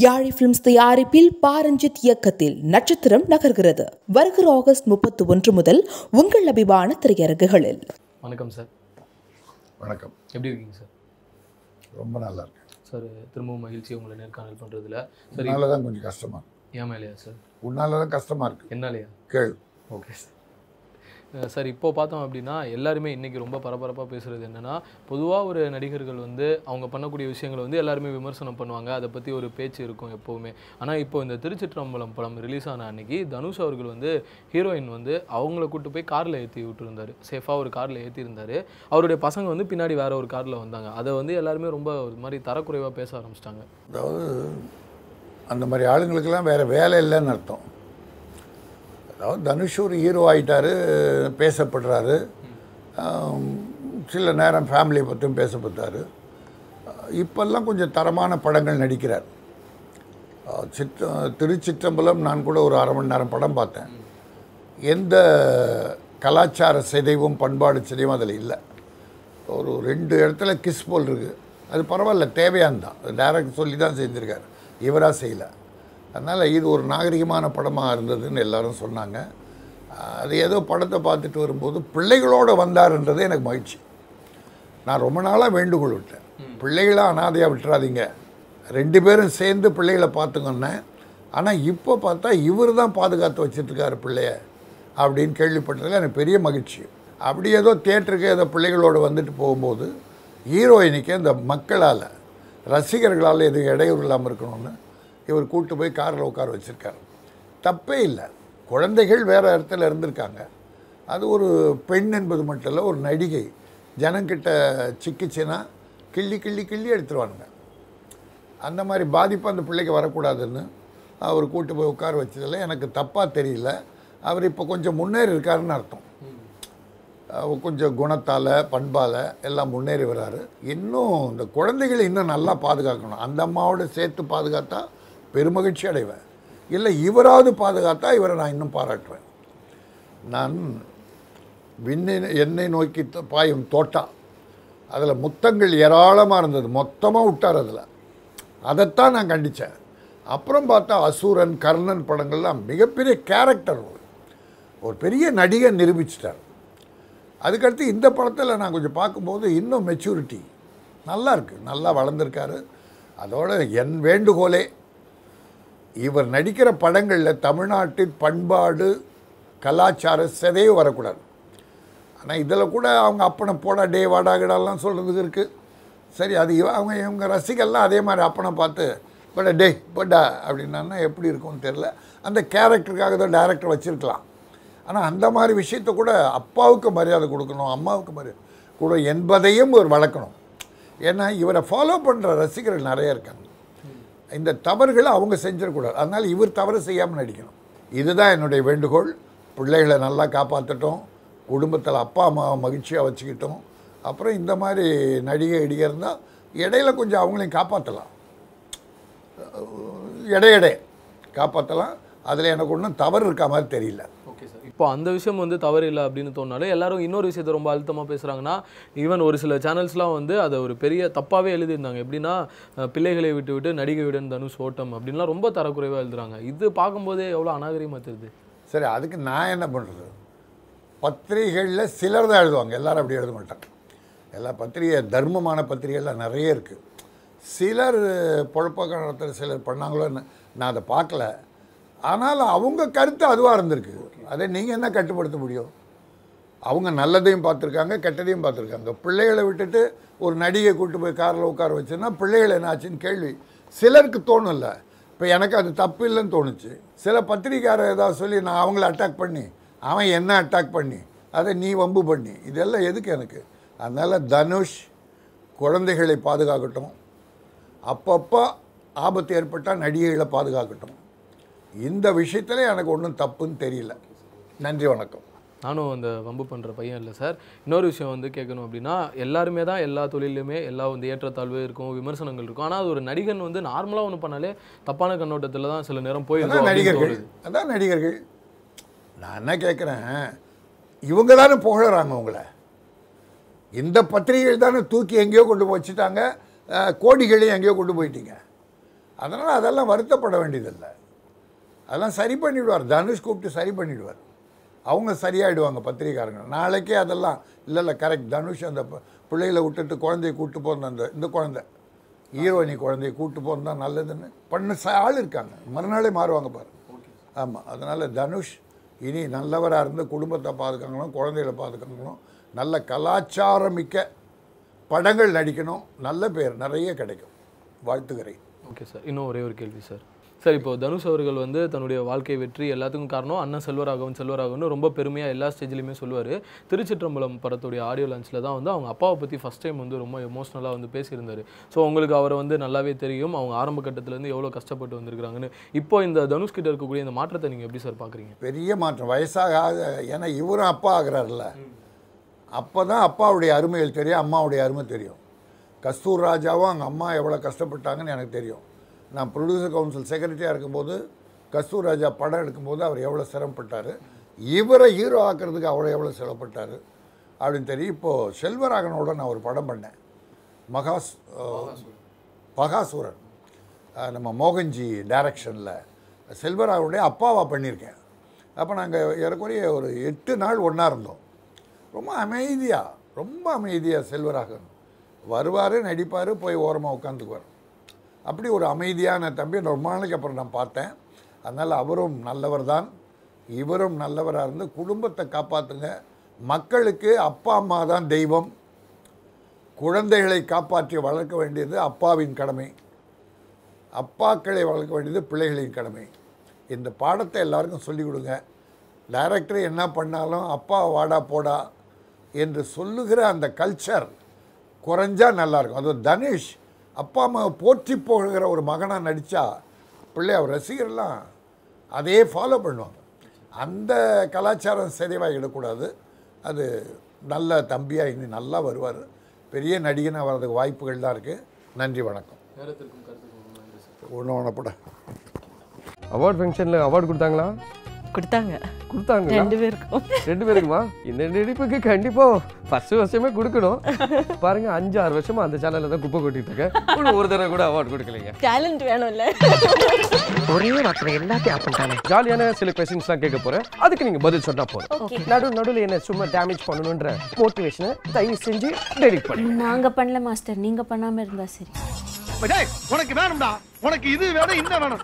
यारी फिल्म्स तयारिपिल पारंजित इयक्कत्तिल नक्षत्रम नगर्गिरदु वर्ग ஆகஸ்ட் 31 முதல் உங்கள் அபிமான திரையரங்குகளில் வணக்கம் சார் வணக்கம் எப்படி இருக்கீங்க சார் ரொம்ப நல்லா இருக்கேன் சார் திரும்பவும் மகிழ்ச்சி உங்களை நேர்காணல் பண்றதுல சார் என்னால தான் கொஞ்சம் கஷ்டமா ஏமாலையா சார் உன்னால தான் கஷ்டமா இருக்கு என்னாலயா கேள் ஓகே சார் சார் இப்போ பார்த்தோம் அப்படினா எல்லாரும் இன்னைக்கு ரொம்ப பரபரப்பா பேசுறது என்னன்னா பொதுவா ஒரு நடிகர்கள் வந்து அவங்க பண்ணக்கூடிய விஷயங்களை வந்து எல்லாரும் விமர்சனம் பண்ணுவாங்க அத பத்தி ஒரு பேச்சு இருக்கும் எப்பவுமே ஆனா இப்போ இந்த திருச்சிற்றம்பலம் படம் ரிலீஸ் ஆன அன்னைக்கு தனுஷ் அவர்கள் வந்து ஹீரோயின் வந்து அவங்கள கூட்டி போய் கார்ல ஏத்தி விட்டுறாரு சேஃபா ஒரு கார்ல ஏத்தி இருந்தாரு அவருடைய பசங்க வந்து பின்னாடி வேற ஒரு கார்ல வந்தாங்க அத வந்து எல்லாரும் ரொம்ப ஒரு மாதிரி தரக்குறைவா பேச ஆரம்பிச்சிட்டாங்க அதாவது அந்த மாதிரி ஆளுங்களுக்கு எல்லாம் வேற வேலை இல்லைன்னு அர்த்தம் धनुष और हीरो आसपड़ार सब नेर फैमिली पतार इपल कुछ तरह पड़ तिरुचित्रम्बलम नानकूड और अर मण नेर पड़म पाते एंत कलाचार सदों पणपा सदों और रे किस्पोल अब परवाल तेवाना डेरेक्टर इवरा से அதனால இது ஒரு நாகரிகமான படமா இருந்ததுன்னு எல்லாரும் சொன்னாங்க அது ஏதோ படத்தை பார்த்துட்டு வரும்போது பிள்ளைகளோட வந்தாருன்றது எனக்கு மகிழ்ச்சி நான் ரொம்ப நாளா வேண்டுகோள் விட்டேன் பிள்ளைகளை அனாதையா விட்டுறாதீங்க ரெண்டு பேரும் சேர்ந்து பிள்ளைகளை பாத்துங்கன்னு ஆனா இப்போ பார்த்தா இவர்தான் பாதுகாத்து வச்சிட்டு இருக்காரு பிள்ளைய அப்படிን கேள்விப்பட்டதுல எனக்கு பெரிய மகிழ்ச்சி அப்படி ஏதோ தியேட்டருக்கு ஏதோ பிள்ளைகளோட வந்துட்டு போயும்போது ஹீரோயினிக்கு அந்த மக்களால ரசிகர்களால இது இடையூறு இல்லாம இருக்கணும்னு इवर कूट कारे उच्चर तपे कुछ वे इतना अदर मटल और निके जनक चिकिचना किली किली किली एड़वान अंमारी बाधप अंत पिने वरकूड़ा और कूट उच्च तपा तर कुछ मुन्ेर अर्थम कुछ गुणता पणपाल एल मुन्ेरी वर् इन कुछ इन ना पाकण अंदमो सहता பெரு மகிழ்ச்சி அடைவேன் இல்ல இவராவது பாதுகாத்தா இவரை நான் இன்னும் பாராட்டுவேன் நான் என்னை நோக்கி பாயும் தோட்டா அதுல முத்தங்கள் ஏராளமா இருந்தது மொத்தமா விட்டார் அதுல அத தான் நான் கண்டிச்சேன் அப்புறம் பார்த்தா அசூரன் கர்ணன் படங்கள்லாம் மிகப்பெரிய கரெக்டர் ஒரு பெரிய நடிகை நிரூபிச்சிட்டார் அதுக்கு அடுத்து இந்த படத்துல நான் கொஞ்சம் பாக்கும்போது இன்னும் மெச்சூரிட்டி நல்லா இருக்கு நல்லா வளர்ந்திருக்காரு அதோட என் வேண்டுகோளே इवर नडिक्किर पड़ंगल्ल तमिழ்நாட்டின் பண்பாடு கலாச்சார சதைய வரக்கூடாது ஆனா இதல கூட அவங்க அப்பன போடா டே வாடாகடலாம் சொல்றது இருக்கு சரி அது அவங்க இவங்க ரசிகள்லாம் அதே மாதிரி அப்பன பார்த்து போடா டே போடா அப்படினானே எப்படி இருக்கும்னு தெரியல அந்த கரெக்டருக்காக தான் டைரக்டர் வச்சிருக்கலாம் ஆனா அந்த மாதிரி விஷயத்தை கூட அப்பாவுக்கு மரியாதை கொடுக்கணும் அம்மாவுக்கு மரியாதை கூட என்பதையும் ஒரு வளக்கணும் ஏன்னா இவரை ஃபாலோ பண்ற ரசிகர்கள் நிறைய இருக்காங்க இந்த தவறுகளை அவங்க செஞ்சிரக்கூடாது அதனால இவர் தவறு செய்யாம நடிக்கணும் இதுதான் என்னோட வேண்டுகோள் பிள்ளைகளை நல்லா காப்பாத்திட்டோம் குடும்பத்துல அப்பா அம்மா மகிழ்ச்சியா வச்சிட்டோம் அப்புறம் இந்த மாதிரி நடிகை இடியறதா இடையில கொஞ்சம் அவங்களையும் காப்பாத்தலாம் இடையிடை காப்பாத்தலாம் அதுல எனக்கு ஒண்ணும் தவறு இருக்க மாதிரி தெரியல இப்போ அந்த விஷயம் வந்து தவறு இல்ல அப்படினு தோணாலே எல்லாரும் இன்னொரு விஷயத்தை ரொம்ப அழுத்தமா பேசுறாங்கன்னா ஈவன் ஒரு சில சேனல்ஸ்லாம் வந்து அது ஒரு பெரிய தப்பாவே எழுதி இருந்தாங்க எப்படினா பிள்ளைகளை விட்டுவிட்டு நடிகையுடன் தனுஷ் ஓட்டம் அப்படினா ரொம்ப தரக்குறைவா எழுதுறாங்க இது பாக்கும்போது எவ்வளவு அநாகரிகமா தெரியுது சரி அதுக்கு நான் என்ன பண்றது பத்திரிகைகள்ல சிலர் தான் எழுதுவாங்க எல்லாரும் அப்படி எழுத மாட்டாங்க எல்லா பத்திரிகை தர்மமான பத்திரிகைகள் நிறைய இருக்கு சிலர் பொழப்பக்காரத்துல சிலர் பண்ணாங்களோ நான் அத பார்க்கல ஆனால் அவங்க கருத்து அதுவா இருந்திருக்கு அதை நீங்க என்ன கட்டுப்படுத்த முடியும் அவங்க நல்லதையும் பார்த்திருக்காங்க கெட்டதையும் பார்த்திருக்காங்க பிள்ளைகளை விட்டுட்டு ஒரு நடிகை கூட்டி போய் கார்ல உட்கார வச்சனா பிள்ளைகளை என்னாச்சுன்னு கேள்வி சிலருக்கு தோணல இப்ப எனக்கு அது தப்பு இல்லன்னு தோணுச்சு சில பத்திரிகையாளர் ஏதா சொல்லி நான் அவங்கள அட்டாக் பண்ணி அவன் என்ன அட்டாக் பண்ணி அதை நீ வம்பு பண்ணி இதெல்லாம் எதுக்கு எனக்கு அதனால தனுஷ் குழந்தைகளை பாதுகாக்கட்டும் அப்பப்ப ஆபத்து ஏற்பட்டா நடிகைகளை பாதுகாக்கட்டும் இந்த விஷயத்துல எனக்கு ஒண்ணும் தப்புன்னு தெரியல நன்றி வணக்கம் நானும் அந்த வம்பு பண்ற பையன் இல்ல சார் இன்னொரு விஷயம் வந்து கேட்கணும் அப்படினா எல்லாரும் தான் எல்லா தொழிலுமே எல்லா வந்து ஏற்றத்தாழ்வு இருக்கும் விமர்சனங்கள் இருக்கும் ஆனா அது ஒரு நடிகன் வந்து நார்மலா ஒன்னு பண்ணாலே தப்பான கண்ணோட்டத்துல தான் சில நேரம் போய் இருக்கு நடிகர்கள் அதான் நடிகர்கள் நான் என்ன கேக்குறேன் இவங்க தான போகறாங்க அவங்கள இந்த பத்திரிகைகள் தான தூக்கி எங்கயோ கொண்டு போச்சிட்டாங்க கோடிகளை எங்கயோ கொண்டு போயிட்டீங்க அதனால் அதெல்லாம் வருத்தப்பட வேண்டியதில்லை. அதெல்லாம் சரி பண்ணிவிடுவார். தனுஷ் கூப்பிட்டு சரி பண்ணிவிடுவார். அவங்க சரியாயிடுவாங்க பத்திரிகாரங்க. நாளைக்கே அதெல்லாம் இல்லை இல்லை கரெக்ட். தனுஷ் அந்த பிள்ளைகளை விட்டுட்டு குழந்தைய கூப்பிட்டு போகிறது, அந்த இந்த குழந்தை ஹீரோயினி குழந்தைய கூப்பிட்டு போகிறது தான் நல்லதுன்னு பண்ண ஆள் இருக்காங்க. மறுநாளே மாறுவாங்க பாரு. ஆமாம், அதனால் தனுஷ் இனி நல்லவராக இருந்து குடும்பத்தை பாதுகாக்கணும், குழந்தைகளை பாதுகாக்கணும், நல்ல கலாச்சாரமிக்க படங்கள் நடிக்கணும், நல்ல பேர் நிறைய கிடைக்கும். வாழ்த்துக்கிறேன். ஓகே சார், இன்னும் ஒரே ஒரு கேள்வி சார். சார், இப்போது தனுஷ் அவர்கள் வந்து தன்னுடைய வாழ்க்கை வெற்றி எல்லாத்துக்கும் காரணம் அண்ணன் செல்வராகவன் செல்வராகவன் ரொம்ப பெருமையாக எல்லா ஸ்டேஜ்லையுமே சொல்லுவார். திருச்சிற்றம்பலம் படத்துடைய ஆடியோ லான்ச்சில் தான் வந்து அவங்க அப்பாவை பற்றி ஃபஸ்ட் டைம் வந்து ரொம்ப எமோஷ்னலாக வந்து பேசியிருந்தார். ஸோ உங்களுக்கு அவரை வந்து நல்லாவே தெரியும், அவங்க ஆரம்ப கட்டத்திலேருந்து எவ்வளோ கஷ்டப்பட்டு வந்திருக்கிறாங்கன்னு. இப்போ இந்த தனுஷ்கிட்ட இருக்கக்கூடிய இந்த மாற்றத்தை நீங்கள் எப்படி சார் பார்க்குறீங்க? பெரிய மாற்றம். வயசாக ஆக, ஏன்னா இவரும் அப்பா ஆகிறார்ல, அப்போ தான் அப்பாவுடைய அருமைகள் தெரியும், அம்மாவுடைய அருமை தெரியும். கஸ்தூர் ராஜாவும் அவங்க அம்மா எவ்வளோ கஷ்டப்பட்டாங்கன்னு எனக்கு தெரியும். நான் ப்ரொடியூசர் கவுன்சில் செக்ரட்டரியாக இருக்கும்போது கஸ்தூர் ராஜா படம் எடுக்கும்போது அவர் எவ்வளோ சிரமப்பட்டார், இவரை ஹீரோ ஆக்கிறதுக்கு அவ்வளோ எவ்வளோ சிரமப்பட்டார் அப்படின்னு தெரியும். இப்போது செல்வராகவனோட நான் ஒரு படம் பண்ணேன், பகாசூரன், நம்ம மோகன்ஜி டைரக்ஷனில் செல்வராகவனுடைய அப்பாவாக பண்ணியிருக்கேன். அப்போ நாங்கள் ஏறக்குறைய ஒரு 8 நாள் ஒன்றா இருந்தோம். ரொம்ப அமைதியாக செல்வராகவன் வருவார், நடிப்பார், போய் ஓரமாக உட்காந்துக்குவார். அப்படி ஒரு அமைதியான தம்பி ரொம்ப நாளைக்கு அப்புறம் நான் பார்த்தேன். அதனால் அவரும் நல்லவர் தான், இவரும் நல்லவராக இருந்து குடும்பத்தை காப்பாற்றுங்க. மக்களுக்கு அப்பா அம்மா தான் தெய்வம். குழந்தைகளை காப்பாற்றி வளர்க்க வேண்டியது அப்பாவின் கடமை, அப்பாக்களை வளர்க்க வேண்டியது பிள்ளைகளின் கடமை. இந்த பாடத்தை எல்லாருக்கும் சொல்லிக் கொடுங்க. டைரக்டர் என்ன பண்ணாலும் அப்பா வாடா போடா என்று சொல்லுகிற அந்த கல்ச்சர் குறைஞ்சா நல்லாயிருக்கும். அதுவும் தனுஷ் அப்பா அம்மாவை போற்றி போகிற ஒரு மகனாக நடித்தா பிள்ளை அவர் ரசிகர்லாம் அதையே ஃபாலோ பண்ணுவாங்க. அந்த கலாச்சாரம் சிதைவாகிடக்கூடாது. அது நல்ல தம்பியாக இன்னும் நல்லா வருவார். பெரிய நடிகனாக வர்றதுக்கு வாய்ப்புகள் தான் இருக்குது. நன்றி, வணக்கம். ஒன்று படம் அவார்ட் ஃபங்க்ஷனில் அவார்டு கொடுத்தாங்களா? கொடுத்தாங்க ரெண்டு பேருக்குமா? இந்த நடிப்புக்கு கண்டிப்பா ஃபர்ஸ்ட் வருஷமே கொடுக்கணும். பாருங்க, 5-6 வருஷமா அந்த சேனல்ல தான் குப்பை கொட்டிட்டு இருக்கேன். ஒரு தடவை கூட அவார்டு கொடுக்கலங்க. டேலண்ட் வேணும்ல. ஒரே வார்த்தை எல்லாத்தையும் ஆப்பண்டானே. ஜாலியான சில क्वेश्चंस தான் கேட்க போறேன். அதுக்கு நீங்க பதில் சொன்னா போதும். நடுவுல என்ன சும்மா டேமேஜ் பண்ணணும்ன்ற மோட்டிவேஷனை தயவு செஞ்சு டெலீட் பண்ணுங்க. நாங்க பண்ணல மாஸ்டர், நீங்க பண்ணாம இருந்தா சரி. உனக்கு வேணும்டா, உனக்கு இது வேணும், இந்த வேணும்.